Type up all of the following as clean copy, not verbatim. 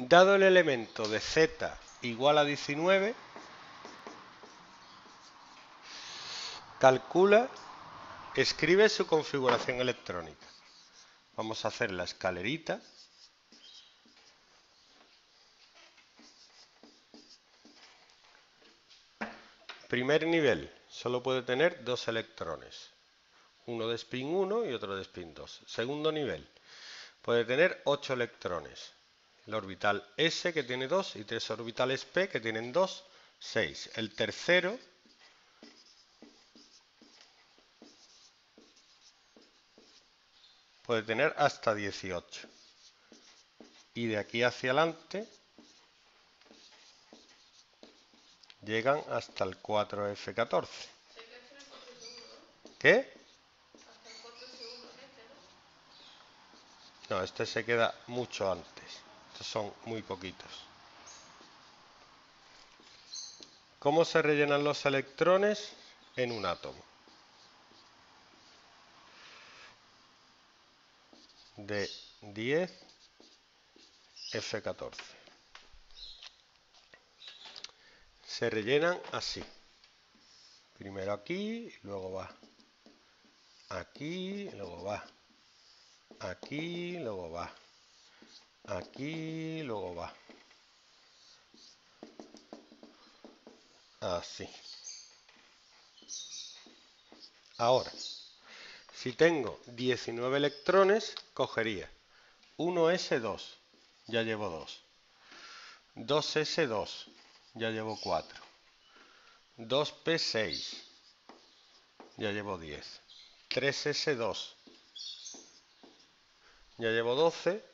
Dado el elemento de z igual a 19, calcula, escribe su configuración electrónica. Vamos a hacer la escalerita. Primer nivel, solo puede tener 2 electrones, uno de spin 1 y otro de spin 2. Segundo nivel, puede tener 8 electrones. El orbital S que tiene 2 y 3 orbitales P que tienen 2, 6. El tercero puede tener hasta 18. Y de aquí hacia adelante llegan hasta el 4F14. ¿Qué? No, este se queda mucho antes. Estos son muy poquitos. ¿Cómo se rellenan los electrones en un átomo? De 10F14. Se rellenan así. Primero aquí, luego va aquí, luego va aquí, luego va aquí, luego va así. Ahora, si tengo 19 electrones, cogería 1s2, ya llevo 2, 2s2, ya llevo 4, 2p6, ya llevo 10, 3s2, ya llevo 12,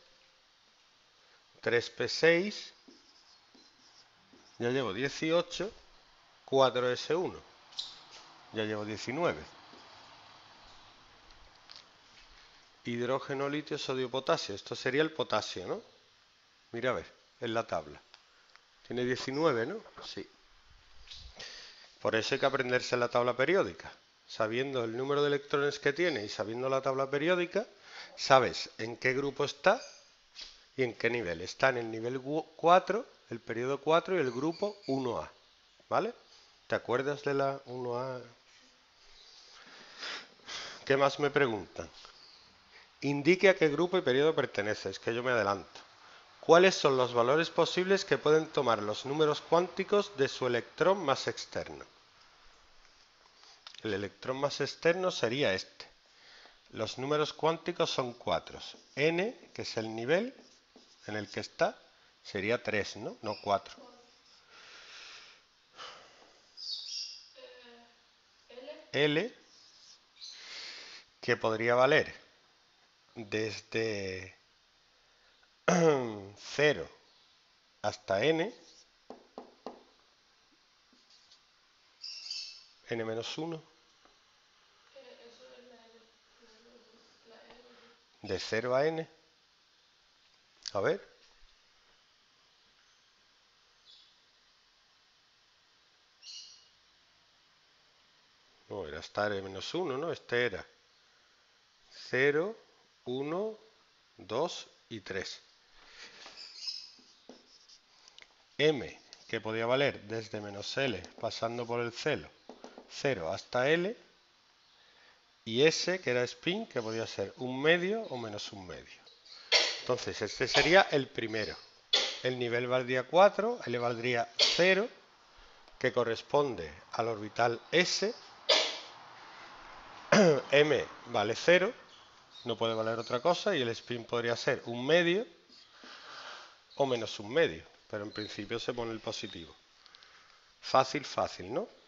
3p6, ya llevo 18, 4s1, ya llevo 19. Hidrógeno, litio, sodio, potasio. Esto sería el potasio, ¿no? Mira, a ver, en la tabla. Tiene 19, ¿no? Sí. Por eso hay que aprenderse la tabla periódica. Sabiendo el número de electrones que tiene y sabiendo la tabla periódica, sabes en qué grupo está y en qué nivel. Está en el nivel 4, el periodo 4 y el grupo 1A. ¿Vale? ¿Te acuerdas de la 1A? ¿Qué más me preguntan? Indique a qué grupo y periodo pertenece. Es que yo me adelanto. ¿Cuáles son los valores posibles que pueden tomar los números cuánticos de su electrón más externo? El electrón más externo sería este. Los números cuánticos son 4. N, que es el nivel en el que está, sería 3, ¿no? No 4. L, que podría valer desde 0 hasta N, N-1. De 0 a N. A ver. No, era hasta N-1, ¿no? Este era 0, 1, 2 y 3. M, que podía valer desde -L, pasando por el 0 hasta L. Y S, que era spin, que podía ser 1/2 o -1/2. Entonces, este sería el primero. El nivel valdría 4, L valdría 0, que corresponde al orbital S. M vale 0, no puede valer otra cosa, y el spin podría ser 1/2 o -1/2, pero en principio se pone el positivo. Fácil, fácil, ¿no?